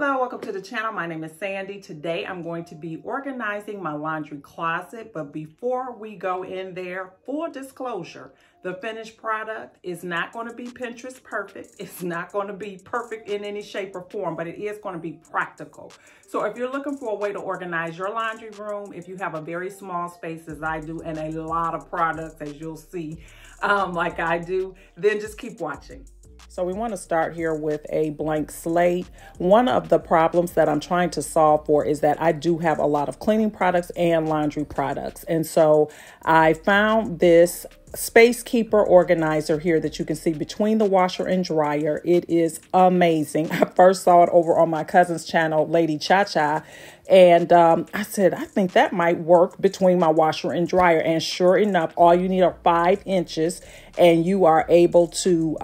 Hello, welcome to the channel. My name is Sandy. Today I'm going to be organizing my laundry closet, but before we go in there, full disclosure, the finished product is not going to be Pinterest perfect. It's not going to be perfect in any shape or form, but it is going to be practical. So if you're looking for a way to organize your laundry room, if you have a very small space as I do, and a lot of products as you'll see like I do, then just keep watching. So we want to start here with a blank slate. One of the problems that I'm trying to solve for is that I do have a lot of cleaning products and laundry products. And so I found this Spacekeeper organizer here that you can see between the washer and dryer. It is amazing. I first saw it over on my cousin's channel, Lady Cha-Cha, and I said, I think that might work between my washer and dryer. And sure enough, all you need are 5 inches, and you are able to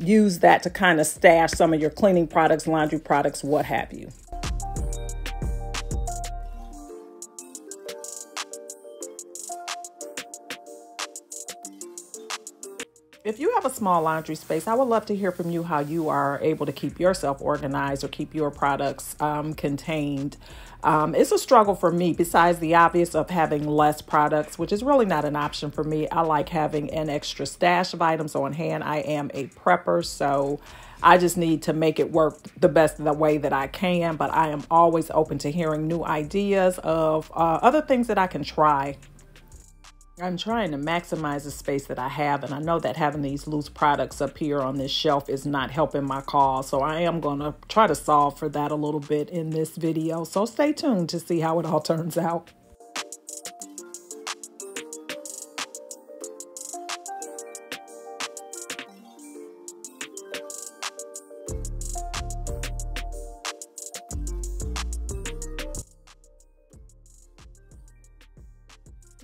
use that to kind of stash some of your cleaning products, laundry products, what have you. If you have a small laundry space, I would love to hear from you how you are able to keep yourself organized or keep your products contained. It's a struggle for me, besides the obvious of having less products, which is really not an option for me. I like having an extra stash of items on hand. I am a prepper, so I just need to make it work the best of the way that I can, but I am always open to hearing new ideas of other things that I can try. I'm trying to maximize the space that I have, and I know that having these loose products up here on this shelf is not helping my cause, so I am going to try to solve for that a little bit in this video, so stay tuned to see how it all turns out.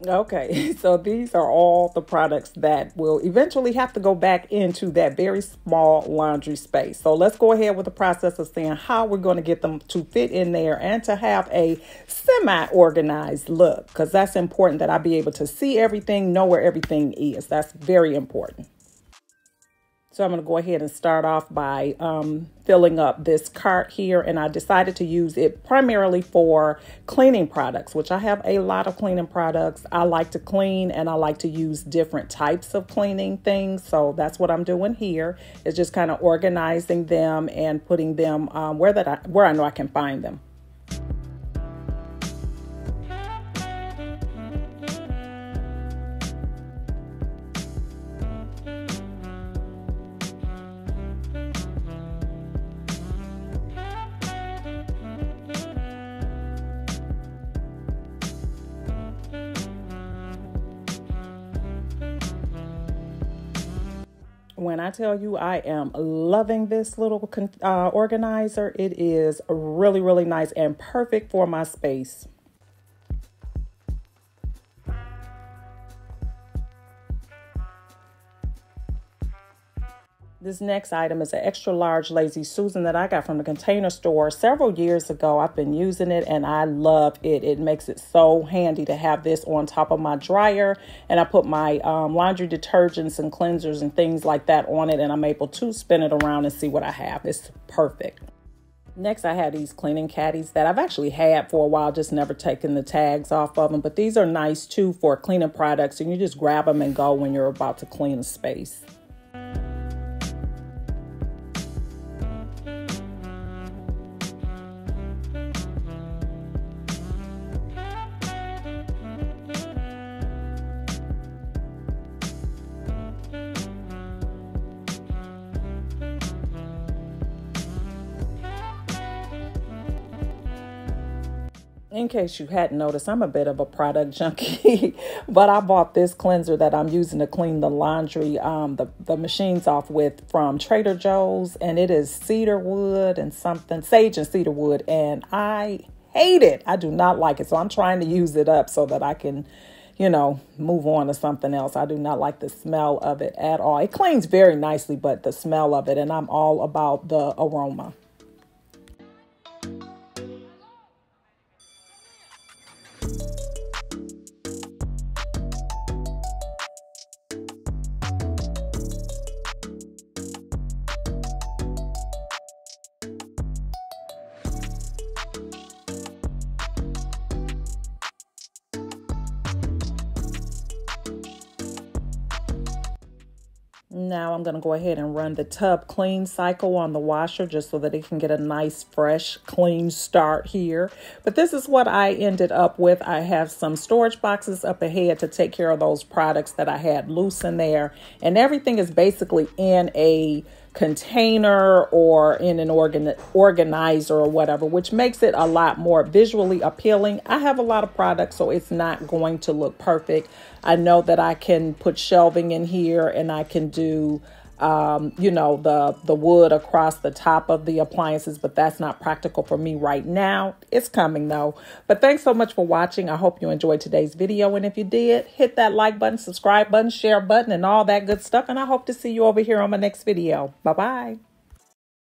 Okay, so these are all the products that will eventually have to go back into that very small laundry space. So let's go ahead with the process of seeing how we're going to get them to fit in there and to have a semi-organized look, because that's important, that I be able to see everything, know where everything is. That's very important. So I'm going to go ahead and start off by filling up this cart here. And I decided to use it primarily for cleaning products, which I have a lot of cleaning products. I like to clean, and I like to use different types of cleaning things. So that's what I'm doing here, is just kind of organizing them and putting them where I know I can find them. When I tell you I am loving this little organizer, it is really, really nice and perfect for my space. This next item is an extra large Lazy Susan that I got from the Container Store several years ago. I've been using it and I love it. It makes it so handy to have this on top of my dryer, and I put my laundry detergents and cleansers and things like that on it, and I'm able to spin it around and see what I have. It's perfect. Next, I had these cleaning caddies that I've actually had for a while, just never taken the tags off of them. But these are nice too for cleaning products, and you just grab them and go when you're about to clean a space. In case you hadn't noticed, I'm a bit of a product junkie, but I bought this cleanser that I'm using to clean the laundry, the machines off with, from Trader Joe's, and it is cedar wood and something, sage and cedar wood, and I hate it. I do not like it, so I'm trying to use it up so that I can, you know, move on to something else. I do not like the smell of it at all. It cleans very nicely, but the smell of it, and I'm all about the aroma. Now I'm going to go ahead and run the tub clean cycle on the washer just so that it can get a nice, fresh, clean start here. But this is what I ended up with. I have some storage boxes up ahead to take care of those products that I had loose in there. And everything is basically in a container or in an organizer or whatever, which makes it a lot more visually appealing. I have a lot of products, so it's not going to look perfect. I know that I can put shelving in here and I can do you know, the wood across the top of the appliances, but that's not practical for me right now. It's coming though. But thanks so much for watching. I hope you enjoyed today's video. And if you did, hit that like button, subscribe button, share button, and all that good stuff. And I hope to see you over here on my next video. Bye-bye.